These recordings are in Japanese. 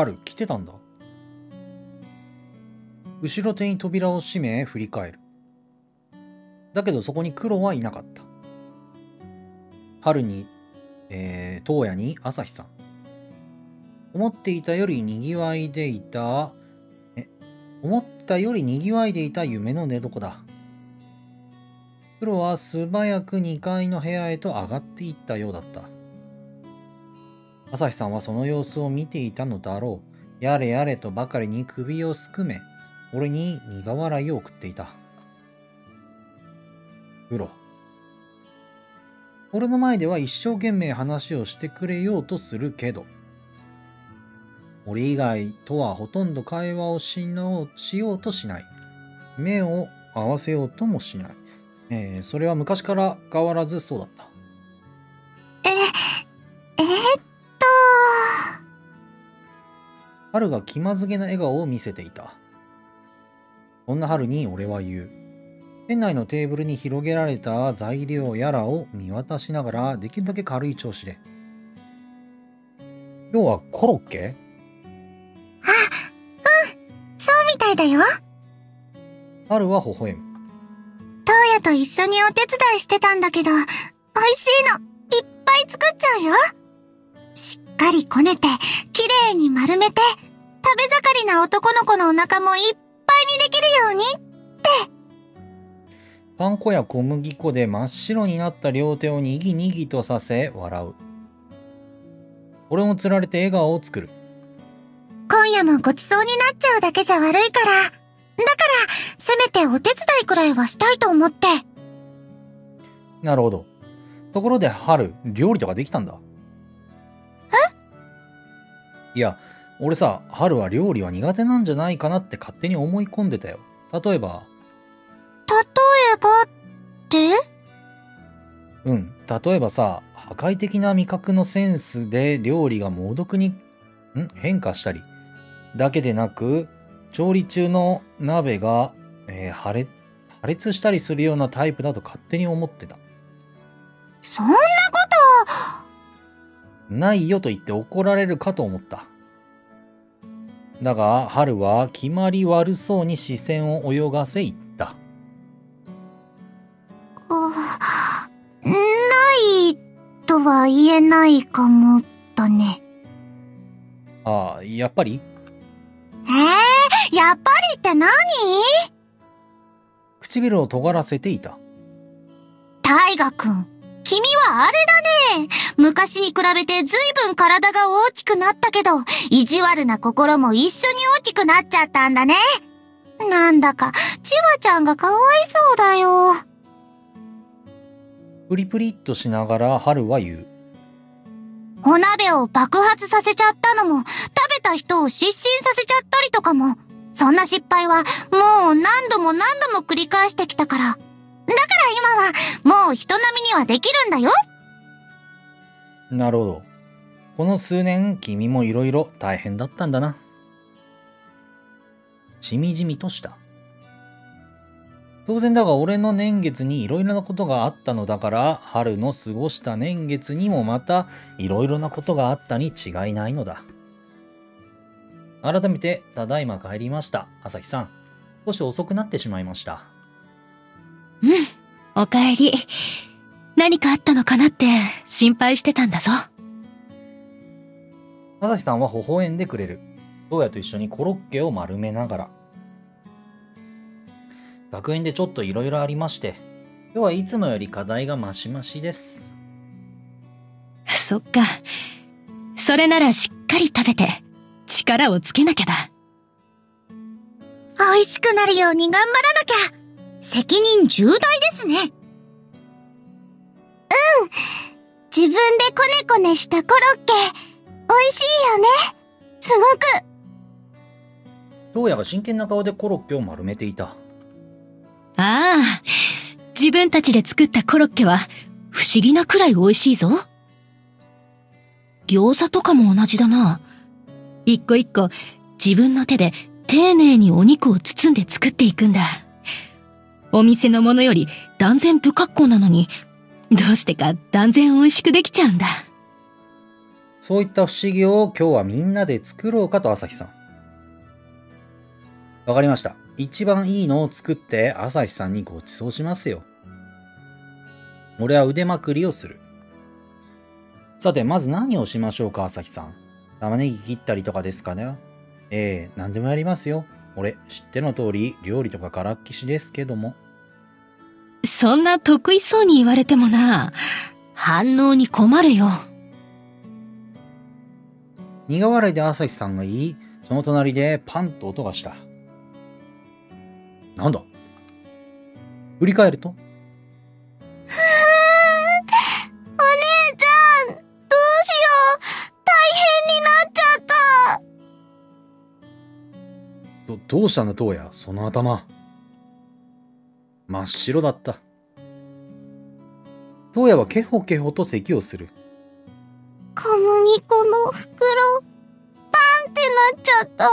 ある、来てたんだ。後ろ手に扉を閉め振り返る。だけどそこに黒はいなかった。春に、東也に朝日さん。思ったより賑わいでいた夢の寝床だ。黒は素早く2階の部屋へと上がっていったようだった。朝日さんはその様子を見ていたのだろう。やれやれとばかりに首をすくめ、俺に苦笑いを送っていた。黒、俺の前では一生懸命話をしてくれようとするけど、俺以外とはほとんど会話をしようとしない。目を合わせようともしない。それは昔から変わらずそうだった。春が気まずげな笑顔を見せていた。そんな春に俺は言う。店内のテーブルに広げられた材料やらを見渡しながら、できるだけ軽い調子で。今日はコロッケ？あ、うん、そうみたいだよ。春は微笑む。東也と一緒にお手伝いしてたんだけど、美味しいのいっぱい作っちゃうよ。しっかりこねて、綺麗に丸めて、食べ盛りな男の子のお腹もいっぱいにできるようにって。パン粉や小麦粉で真っ白になった両手をにぎにぎとさせ笑う。俺もつられて笑顔を作る。今夜もごちそうになっちゃうだけじゃ悪いから。だから、せめてお手伝いくらいはしたいと思って。なるほど。ところで春、料理とかできたんだ。え？いや、俺さ、春は料理は苦手なんじゃないかなって勝手に思い込んでたよ。例えばって？うん、例えばさ、破壊的な味覚のセンスで料理が猛毒に変化したり、だけでなく、調理中の鍋が、破裂したりするようなタイプだと勝手に思ってた。そんなことないよと言って怒られるかと思った。だが、春は決まり悪そうに視線を泳がせ言った。ないとは言えないかもだね。ああ、やっぱり？やっぱりって何？唇を尖らせていた。大河君、君はあれだね。昔に比べてずいぶん体が大きくなったけど、意地悪な心も一緒に大きくなっちゃったんだね。なんだか、千葉ちゃんがかわいそうだよ。プリプリっとしながら春は言う。お鍋を爆発させちゃったのも、食べた人を失神させちゃったりとかも、そんな失敗はもう何度も何度も繰り返してきたから。だから今はもう人並みにはできるんだよ。なるほど。この数年君もいろいろ大変だったんだな。しみじみとした。当然だが俺の年月にいろいろなことがあったのだから、春の過ごした年月にもまたいろいろなことがあったに違いないのだ。改めてただいま帰りました、朝日さん。少し遅くなってしまいました。うん、おかえり。何かあったのかなって心配してたんだぞ。朝日さんは微笑んでくれる。東也と一緒にコロッケを丸めながら。学園でちょっといろいろありまして、今日はいつもより課題がマシマシです。そっか。それならしっかり食べて、力をつけなきゃだ。美味しくなるように頑張らなきゃ。責任重大ですね。うん。自分でこねこねしたコロッケ、美味しいよね。すごく。東也が真剣な顔でコロッケを丸めていた。ああ、自分たちで作ったコロッケは不思議なくらい美味しいぞ。餃子とかも同じだな。一個一個自分の手で丁寧にお肉を包んで作っていくんだ。お店のものより断然不格好なのに、どうしてか断然美味しくできちゃうんだ。そういった不思議を今日はみんなで作ろうかと朝日さん。わかりました。一番いいのを作って朝日さんにご馳走しますよ。俺は腕まくりをする。さて、まず何をしましょうか、朝日さん。玉ねぎ切ったりとかですかね。ええ、何でもやりますよ。俺、知っての通り、料理とかからっきしですけども。そんな得意そうに言われてもな、反応に困るよ。苦笑いで朝日さんが言い、その隣でパンと音がした。なんだ？振り返ると。どうしたんだ、トウヤ、その頭。真っ白だった。トウヤはケホケホと咳をする。小麦粉の袋、パンってなっちゃった。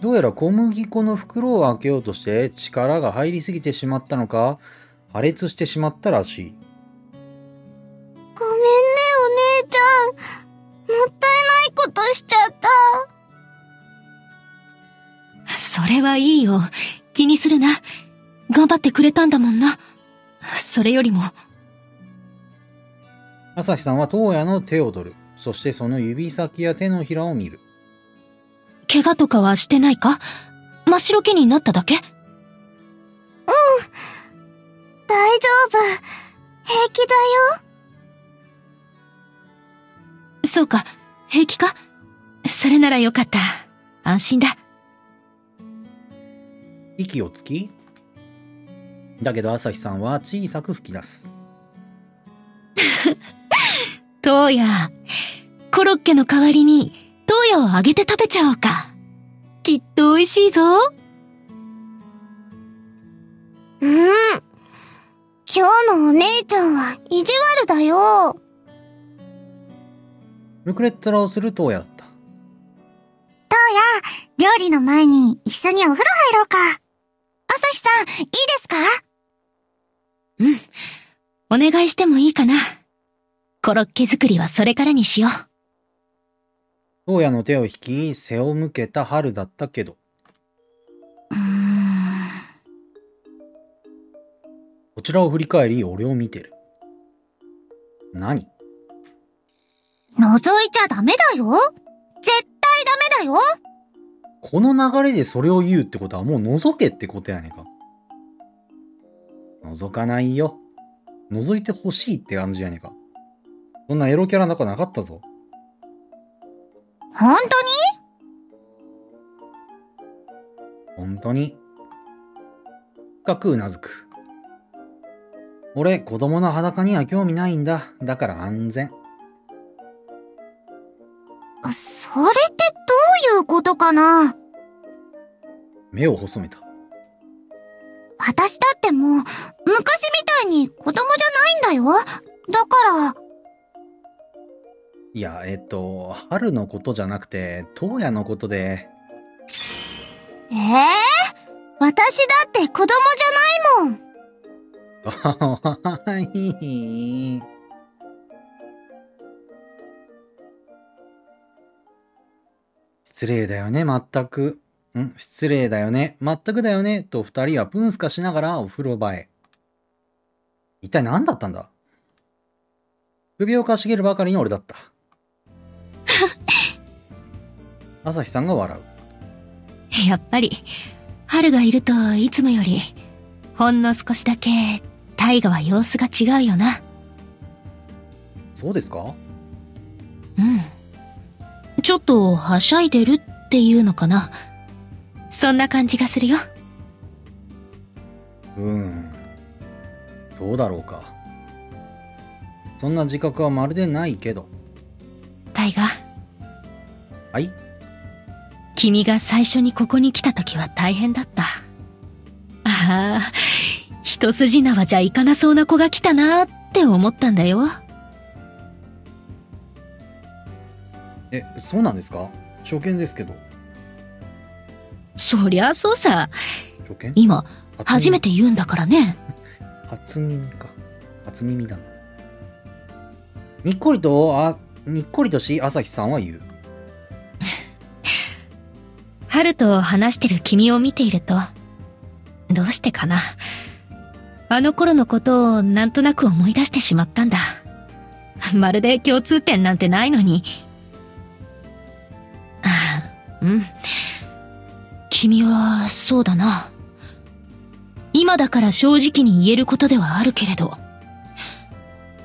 どうやら小麦粉の袋を開けようとして力が入りすぎてしまったのか、破裂してしまったらしい。ごめんね、お姉ちゃん。もったいないことしちゃった。それはいいよ。気にするな。頑張ってくれたんだもんな。それよりも。朝日さんはトウヤの手を取る。そしてその指先や手のひらを見る。怪我とかはしてないか？真っ白けになっただけ？うん。大丈夫。平気だよ。そうか。平気か？それならよかった。安心だ。息をつき、だけど朝日さんは小さく吹き出す。トウヤ、コロッケの代わりにトウヤを揚げて食べちゃおうか。きっと美味しいぞ。今日のお姉ちゃんは意地悪だよ。ルクレッツラをするトウヤだった。トウヤ、料理の前に一緒にお風呂入ろうか。朝日さん、いいですか？うん。お願いしてもいいかな。コロッケ作りはそれからにしよう。トウヤの手を引き、背を向けた春だったけど。こちらを振り返り、俺を見てる。何？覗いちゃダメだよ。絶対ダメだよ。この流れでそれを言うってことはもう覗けってことやねんか。覗かないよ。覗いてほしいって感じやねんか。そんなエロキャラなんかなかったぞ。本当に？本当に。深くうなずく。俺、子供の裸には興味ないんだ。だから安全。それってどういうことかな？目を細めた。私だってもう昔みたいに子供じゃないんだよ。だから。いや、春のことじゃなくて、トウヤのことで。私だって子供じゃないもん。かわいい。失礼だよね、まったく。失礼だよね、まったくだよね、と二人はプンスカしながらお風呂場へ。一体何だったんだ？首をかしげるばかりの俺だった。朝日さんが笑う。やっぱり、春がいるといつもより、ほんの少しだけ、大河は様子が違うよな。そうですか？うん。ちょっとはしゃいでるっていうのかな。そんな感じがするよ。どうだろうか。そんな自覚はまるでないけど。タイガ。はい？君が最初にここに来た時は大変だった。ああ、一筋縄じゃいかなそうな子が来たなーって思ったんだよ。そうなんですか？初見ですけど。そりゃそうさ。初見？今、初めて言うんだからね。初耳か。初耳だな。にっこりとし、朝日さんは言う。ハルと話してる君を見ていると、どうしてかな、あの頃のことをなんとなく思い出してしまったんだ。まるで共通点なんてないのに。うん。君は、そうだな。今だから正直に言えることではあるけれど、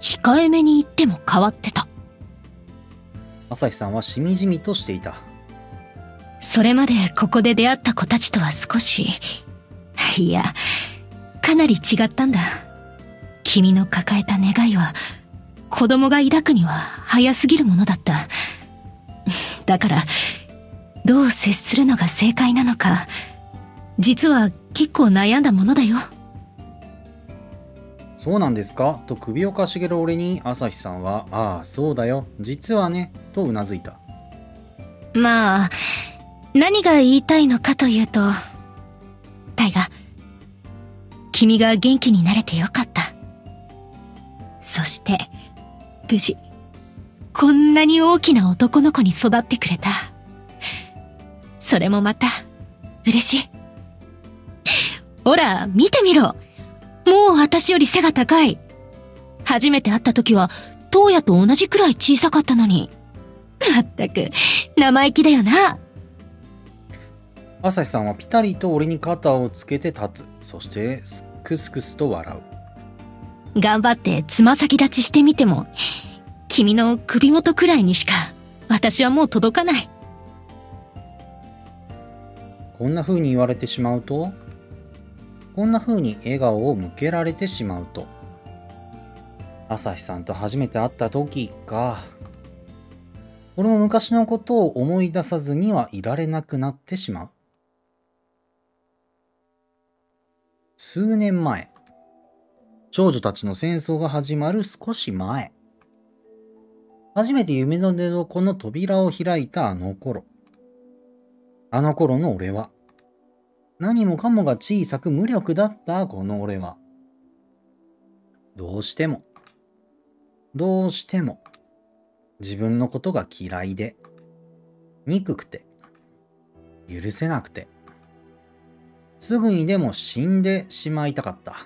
控えめに言っても変わってた。朝日さんはしみじみとしていた。それまでここで出会った子たちとは少し、いや、かなり違ったんだ。君の抱えた願いは、子供が抱くには早すぎるものだった。だから、どう接するのが正解なのか、実は結構悩んだものだよ。そうなんですかと首をかしげる俺に朝日さんは、ああ、そうだよ、実はね、とうなずいた。まあ、何が言いたいのかというと、タイガ、君が元気になれてよかった。そして、無事、こんなに大きな男の子に育ってくれた。それもまた、嬉しい。ほら、見てみろ。もう私より背が高い。初めて会った時は、トウヤと同じくらい小さかったのに。まったく、生意気だよな。朝日さんはピタリと俺に肩をつけて立つ。そして、すくすくすと笑う。頑張ってつま先立ちしてみても、君の首元くらいにしか、私はもう届かない。こんな風に笑顔を向けられてしまうと。朝日さんと初めて会った時か。俺も昔のことを思い出さずにはいられなくなってしまう。数年前、少女たちの戦争が始まる少し前、初めて夢の寝床の扉を開いたあの頃の俺は、何もかもが小さく無力だったこの俺は、どうしても自分のことが嫌いで、憎くて、許せなくて、すぐにでも死んでしまいたかった。